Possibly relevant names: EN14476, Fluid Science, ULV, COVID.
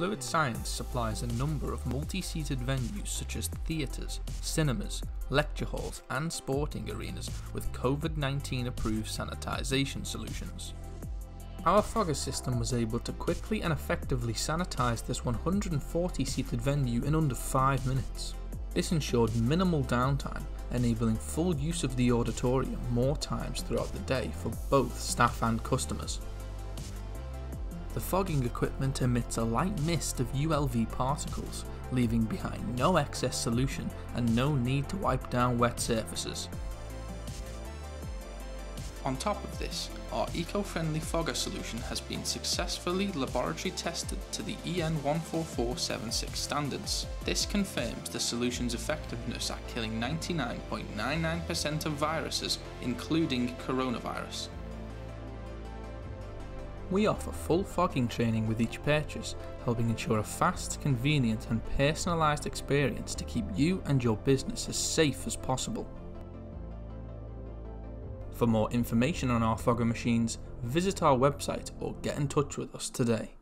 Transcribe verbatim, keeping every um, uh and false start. Fluid Science supplies a number of multi-seated venues such as theatres, cinemas, lecture halls and sporting arenas with COVID nineteen approved sanitisation solutions. Our Fogger system was able to quickly and effectively sanitise this one hundred forty seated venue in under five minutes. This ensured minimal downtime, enabling full use of the auditorium more times throughout the day for both staff and customers. The fogging equipment emits a light mist of U L V particles, leaving behind no excess solution and no need to wipe down wet surfaces. On top of this, our eco-friendly fogger solution has been successfully laboratory tested to the E N one four four seven six standards. This confirms the solution's effectiveness at killing ninety-nine point nine nine percent of viruses, including coronavirus. We offer full fogging training with each purchase, helping ensure a fast, convenient and personalised experience to keep you and your business as safe as possible. For more information on our fogger machines, visit our website or get in touch with us today.